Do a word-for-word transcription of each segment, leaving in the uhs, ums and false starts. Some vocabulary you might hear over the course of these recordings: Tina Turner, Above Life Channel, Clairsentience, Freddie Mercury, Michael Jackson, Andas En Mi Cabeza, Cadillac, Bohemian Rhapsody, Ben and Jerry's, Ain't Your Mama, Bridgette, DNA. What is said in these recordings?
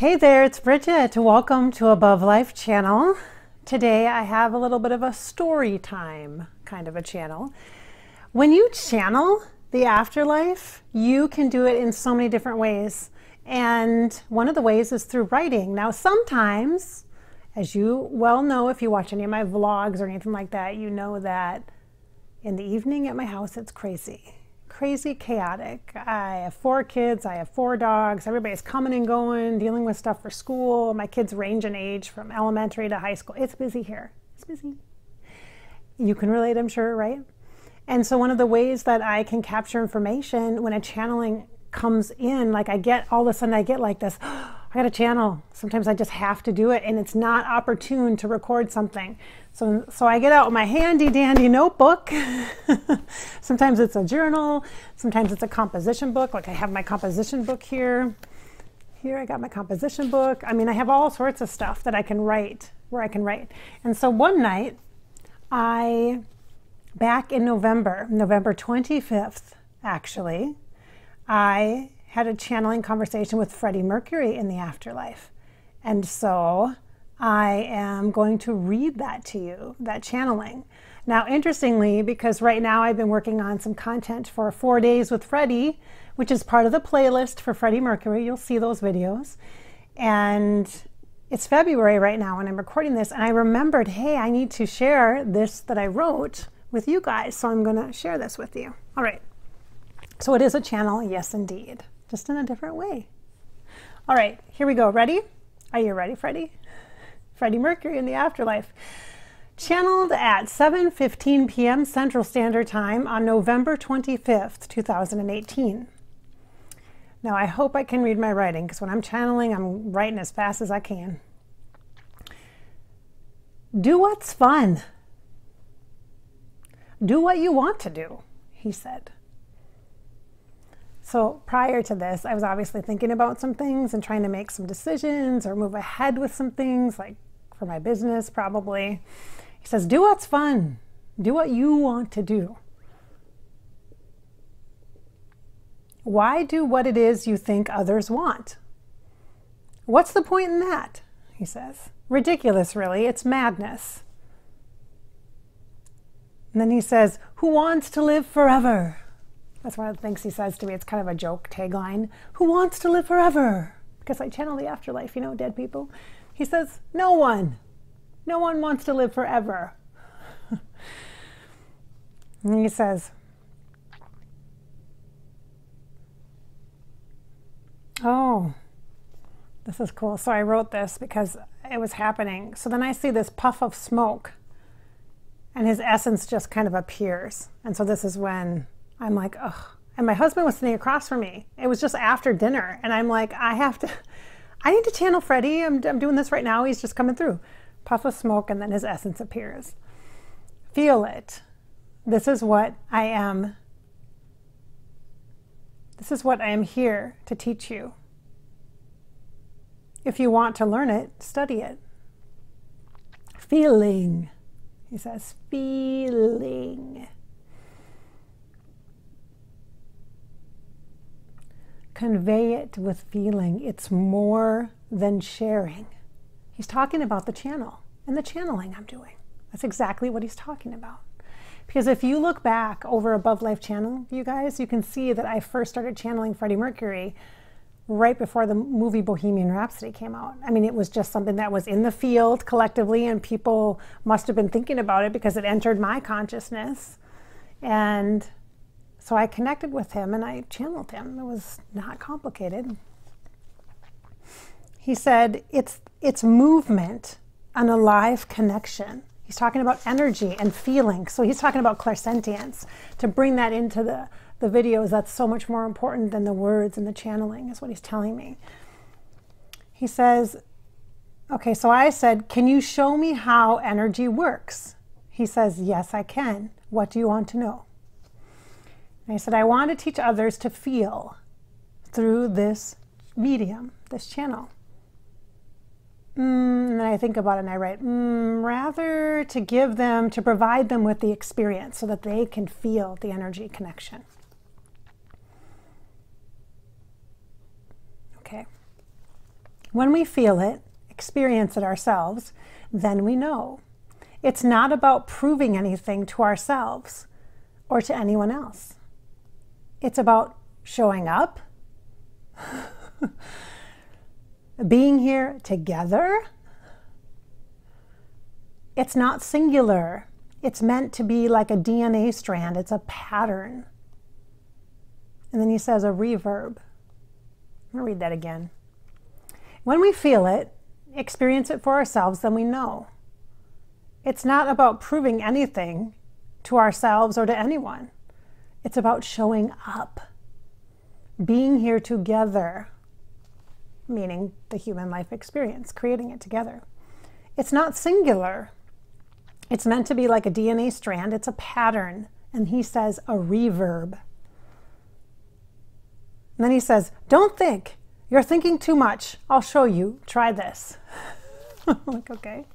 Hey there, it's Bridgette. Welcome to Above Life Channel. Today I have a little bit of a story time kind of a channel. When you channel the afterlife, you can do it in so many different ways. And one of the ways is through writing. Now sometimes, as you well know, if you watch any of my vlogs or anything like that, you know that in the evening at my house, it's crazy. Crazy chaotic. I have four kids, I have four dogs, everybody's coming and going, dealing with stuff for school. My kids range in age from elementary to high school. It's busy here. It's busy. You can relate, I'm sure, right? And so one of the ways that I can capture information when a channeling comes in, like I get, all of a sudden I get like this, oh, I got a channel. Sometimes I just have to do it and it's not opportune to record something. So, so I get out my handy dandy notebook. Sometimes it's a journal. Sometimes it's a composition book. Like I have my composition book here. Here I got my composition book. I mean, I have all sorts of stuff that I can write, where I can write. And so one night, I, back in November, November twenty-fifth, actually, I had a channeling conversation with Freddie Mercury in the afterlife. And so I am going to read that to you, that channeling. Now, interestingly, because right now I've been working on some content for Four Days with Freddie, which is part of the playlist for Freddie Mercury. You'll see those videos. And it's February right now when I'm recording this. And I remembered, hey, I need to share this that I wrote with you guys. So I'm gonna share this with you. All right. So it is a channel, yes indeed. Just in a different way. All right, here we go. Ready? Are you ready, Freddie? Freddie Mercury in the afterlife. Channeled at seven fifteen p m Central Standard Time on November twenty-fifth, two thousand eighteen. Now I hope I can read my writing, because when I'm channeling, I'm writing as fast as I can. Do what's fun. Do what you want to do, he said. So prior to this, I was obviously thinking about some things and trying to make some decisions or move ahead with some things, like for my business probably. He says, do what's fun. Do what you want to do. Why do what it is you think others want? What's the point in that? He says. Ridiculous, really. It's madness. And then he says, who wants to live forever? That's one of the things he says to me. It's kind of a joke tagline. Who wants to live forever? Because I channel the afterlife, you know, dead people. He says, no one. No one wants to live forever. And he says, oh, this is cool. So I wrote this because it was happening. So then I see this puff of smoke and his essence just kind of appears. And so this is when I'm like, ugh. And my husband was sitting across from me. It was just after dinner. And I'm like, I have to, I need to channel Freddie. I'm, I'm doing this right now. He's just coming through. Puff of smoke and then his essence appears. Feel it. This is what I am. This is what I am here to teach you. If you want to learn it, study it. Feeling. He says, feeling. Convey it with feeling. It's more than sharing. He's talking about the channel and the channeling I'm doing. That's exactly what he's talking about. Because if you look back over Above Life Channel, you guys, you can see that I first started channeling Freddie Mercury right before the movie Bohemian Rhapsody came out. I mean, it was just something that was in the field collectively, and people must have been thinking about it because it entered my consciousness. And so I connected with him and I channeled him. It was not complicated. He said, it's, it's movement, an alive connection. He's talking about energy and feeling. So he's talking about clairsentience. To bring that into the, the videos, that's so much more important than the words and the channeling, is what he's telling me. He says, okay, so I said, can you show me how energy works? He says, yes, I can. What do you want to know? I said, I want to teach others to feel through this medium, this channel. Mm, and then I think about it and I write, mm, rather to give them, to provide them with the experience so that they can feel the energy connection. Okay. When we feel it, experience it ourselves, then we know. It's not about proving anything to ourselves or to anyone else. It's about showing up, being here together. It's not singular. It's meant to be like a D N A strand. It's a pattern. And then he says a reverb. I'm going to read that again. When we feel it, experience it for ourselves, then we know. It's not about proving anything to ourselves or to anyone. It's about showing up, being here together, meaning the human life experience, creating it together. It's not singular. It's meant to be like a D N A strand. It's a pattern. And he says a reverb. And then he says, don't think. You're thinking too much. I'll show you. Try this. Like, okay.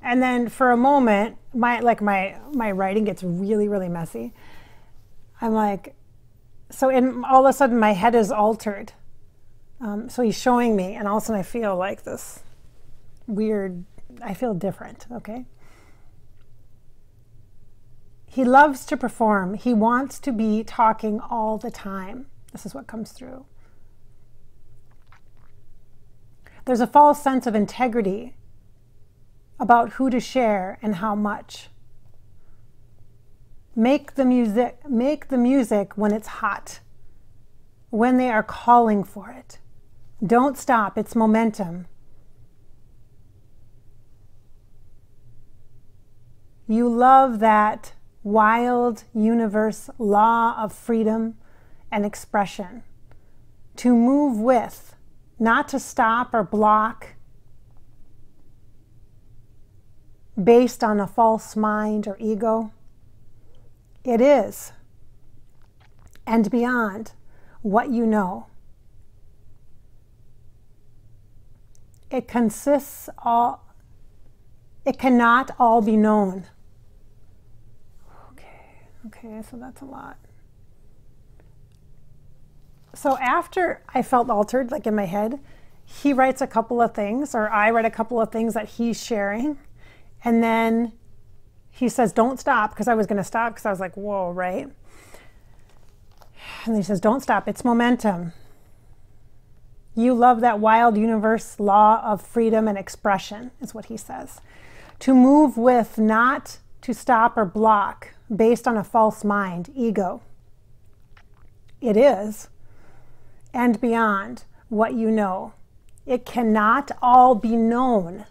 And then for a moment, my like my my writing gets really, really messy. I'm like, so in all of a sudden my head is altered. Um, so he's showing me, and all of a sudden I feel like this weird, I feel different, okay? He loves to perform. He wants to be talking all the time. This is what comes through. There's a false sense of integrity about who to share and how much. Make the music, make the music when it's hot, when they are calling for it. Don't stop, it's momentum. You love that wild universe law of freedom and expression. To move with, not to stop or block, based on a false mind or ego. It is, and beyond, what you know. It consists all, it cannot all be known. Okay, okay, so that's a lot. So after I felt altered, like in my head, he writes a couple of things, or I write a couple of things that he's sharing. And then he says, don't stop, because I was going to stop, because I was like, whoa, right? And then he says, don't stop. It's momentum. You love that wild universe law of freedom and expression, is what he says. To move with, not to stop or block, based on a false mind, ego. It is, and beyond, what you know. It cannot all be known.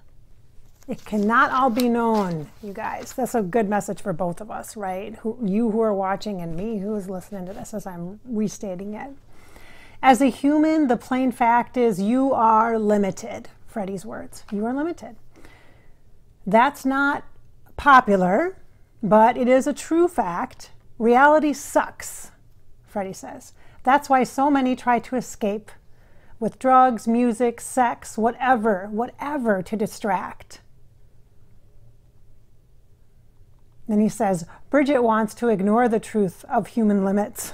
It cannot all be known, you guys. That's a good message for both of us, right? Who, you who are watching and me who is listening to this as I'm restating it. As a human, the plain fact is you are limited, Freddie's words. You are limited. That's not popular, but it is a true fact. Reality sucks, Freddie says. That's why so many try to escape with drugs, music, sex, whatever, whatever to distract. Then he says, Bridgette wants to ignore the truth of human limits.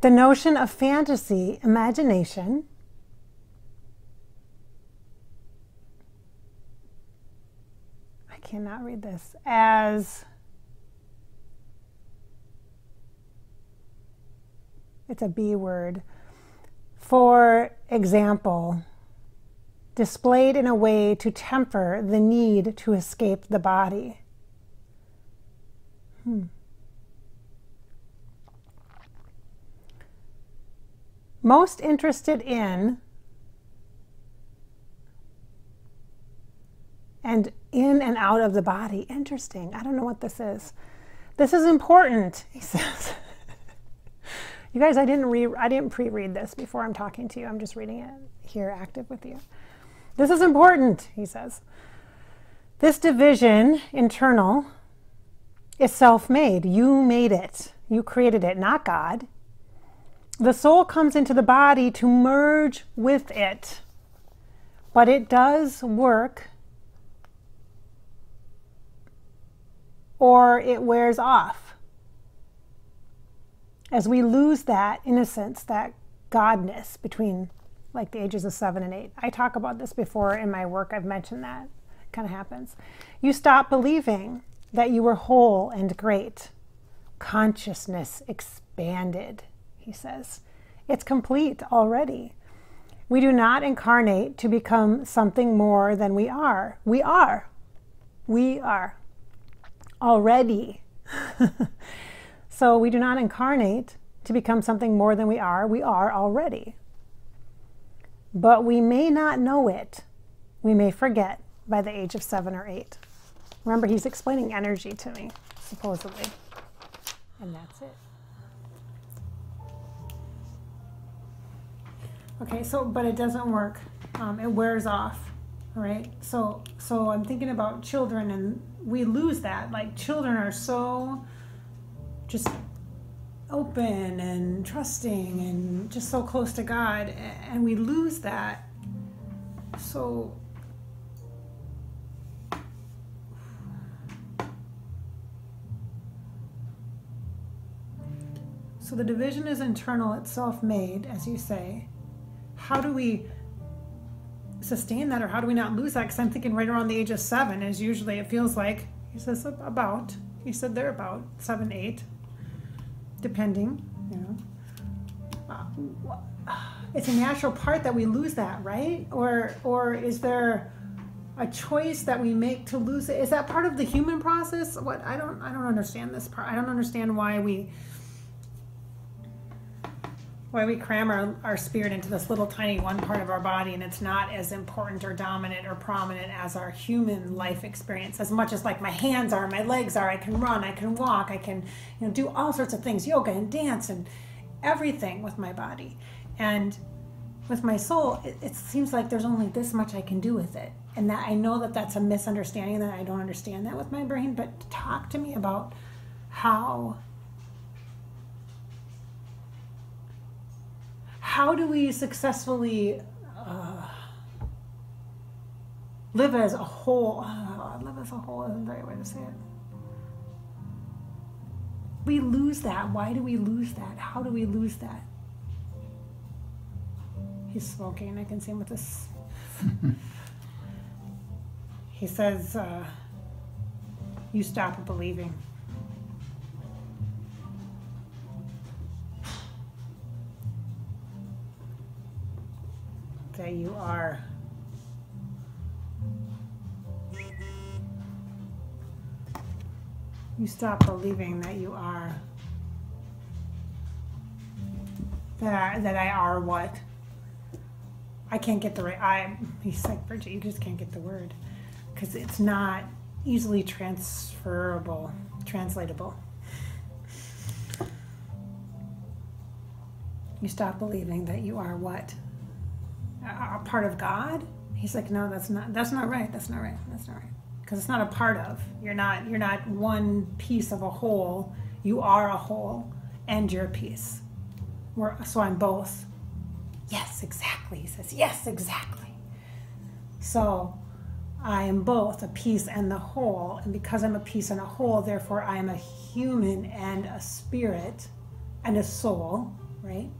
The notion of fantasy, imagination, I cannot read this, as, it's a B word, for example, displayed in a way to temper the need to escape the body. Hmm. Most interested in and in and out of the body. Interesting. I don't know what this is. This is important, he says. You guys, I didn't re I didn't pre-read this before I'm talking to you. I'm just reading it here, active with you. This is important, he says. This division, internal, is self-made. You made it. You created it, not God. The soul comes into the body to merge with it, but it does work, or it wears off. as we lose that innocence, that godness between like the ages of seven and eight. I talk about this before in my work. I've mentioned that kind of happens. You stop believing that you were whole and great. Consciousness expanded, he says. It's complete already. We do not incarnate to become something more than we are. We are. We are. Already. So we do not incarnate to become something more than we are. We are already. But we may not know it. We may forget by the age of seven or eight. Remember, he's explaining energy to me, supposedly. And that's it. Okay, so, but it doesn't work. Um, it wears off, all right? So, so I'm thinking about children, and we lose that. Like, children are so just open and trusting and just so close to God, and we lose that. So, so the division is internal, it's self-made, as you say. How do we sustain that, or how do we not lose that? Because I'm thinking right around the age of seven is usually, it feels like, he says about, he said they're about seven, eight, depending, you know. It's a natural part that we lose that, right? Or, or is there a choice that we make to lose it? Is that part of the human process? What, I don't, I don't understand this part. I don't understand why we... why we cram our, our spirit into this little tiny one part of our body, and it's not as important or dominant or prominent as our human life experience, as much as like my hands are, my legs are, I can run, I can walk, I can, you know, do all sorts of things, yoga and dance and everything with my body. And with my soul, it, it seems like there's only this much I can do with it. And that I know that that's a misunderstanding, that I don't understand that with my brain, but talk to me about how... how do we successfully uh, live as a whole? Oh, live as a whole isn't the right way to say it. We lose that. Why do we lose that? How do we lose that? He's smoking. I can see him with this. He says, uh, you stop believing. That you are. You stop believing that you are. That I, that I are what? I can't get the right. I. He's like, Bridgette, you just can't get the word, because it's not easily transferable, translatable. You stop believing that you are what? A part of God? He's like, no, that's not, that's not right. That's not right. That's not right. Because it's not a part of. You're not, you're not one piece of a whole. You are a whole, and you're a piece. We're, so I'm both. Yes, exactly. He says, yes, exactly. So I am both a piece and the whole. And because I'm a piece and a whole, therefore I am a human and a spirit and a soul, right?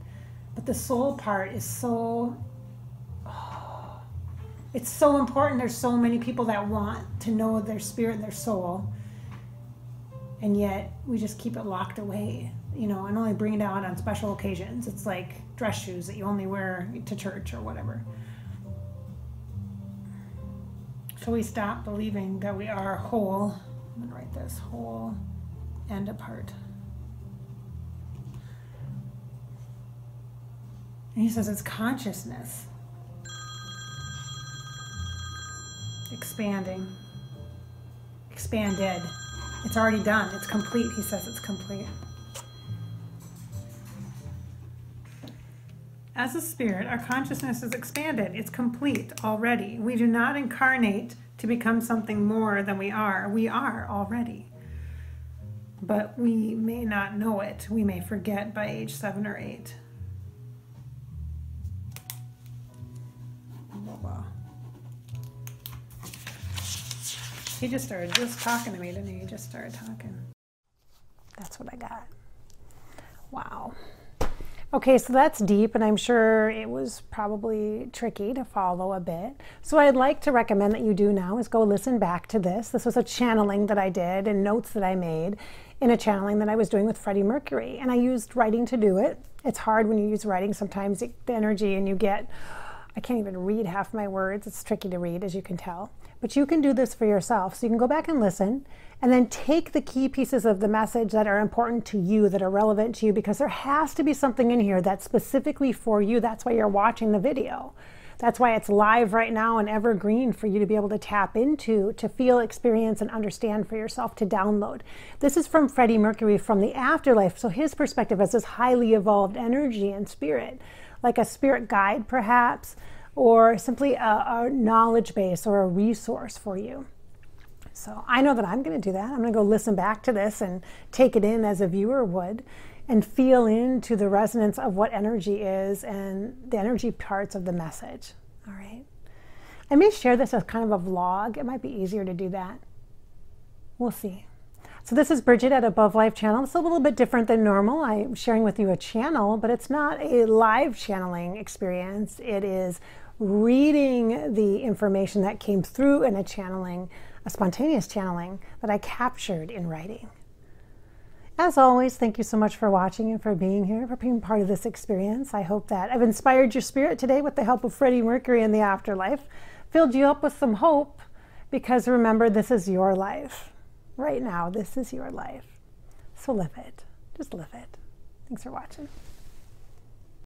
But the soul part is so... it's so important. There's so many people that want to know their spirit and their soul, and yet we just keep it locked away, you know, and only bring it out on special occasions. It's like dress shoes that you only wear to church or whatever. So we stop believing that we are whole. I'm gonna write this, whole and apart. And he says it's consciousness. Expanding, expanded. It's already done. It's complete. He says it's complete. As a spirit, our consciousness is expanded. It's complete already. We do not incarnate to become something more than we are. We are already. But we may not know it. We may forget by age seven or eight. He just started just talking to me, didn't he? He just started talking. That's what I got. Wow. Okay, so that's deep, and I'm sure it was probably tricky to follow a bit. So what I'd like to recommend that you do now is go listen back to this. This was a channeling that I did and notes that I made in a channeling that I was doing with Freddie Mercury. And I used writing to do it. It's hard when you use writing. Sometimes it, the energy and you get, I can't even read half my words. It's tricky to read, as you can tell. But you can do this for yourself. So you can go back and listen, and then take the key pieces of the message that are important to you, that are relevant to you, because there has to be something in here that's specifically for you. That's why you're watching the video. That's why it's live right now and evergreen for you to be able to tap into, to feel, experience, and understand for yourself, to download. This is from Freddie Mercury from the afterlife. So his perspective as this highly evolved energy and spirit, like a spirit guide perhaps, or simply a, a knowledge base or a resource for you. So I know that I'm going to do that. I'm going to go listen back to this and take it in as a viewer would and feel into the resonance of what energy is and the energy parts of the message. All right. I may share this as kind of a vlog. It might be easier to do that. We'll see. So this is Bridgette at Above Life Channel. It's a little bit different than normal. I'm sharing with you a channel, but it's not a live channeling experience. It is reading the information that came through in a channeling, a spontaneous channeling that I captured in writing. As always, thank you so much for watching and for being here, for being part of this experience. I hope that I've inspired your spirit today with the help of Freddie Mercury and the afterlife, filled you up with some hope, because remember, this is your life. Right now, this is your life. So live it. Just live it. Thanks for watching.